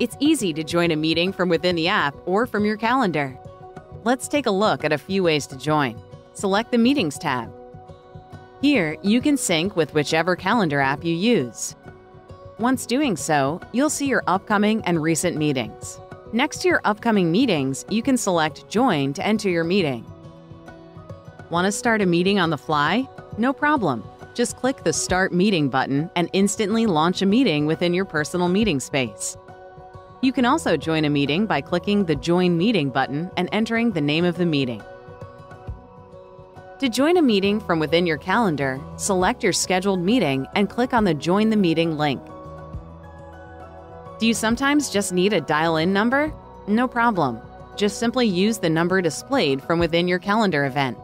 It's easy to join a meeting from within the app or from your calendar. Let's take a look at a few ways to join. Select the Meetings tab. Here, you can sync with whichever calendar app you use. Once doing so, you'll see your upcoming and recent meetings. Next to your upcoming meetings, you can select Join to enter your meeting. Want to start a meeting on the fly? No problem. Just click the Start Meeting button and instantly launch a meeting within your personal meeting space. You can also join a meeting by clicking the Join Meeting button and entering the name of the meeting. To join a meeting from within your calendar, select your scheduled meeting and click on the Join the Meeting link. Do you sometimes just need a dial-in number? No problem. Just simply use the number displayed from within your calendar event.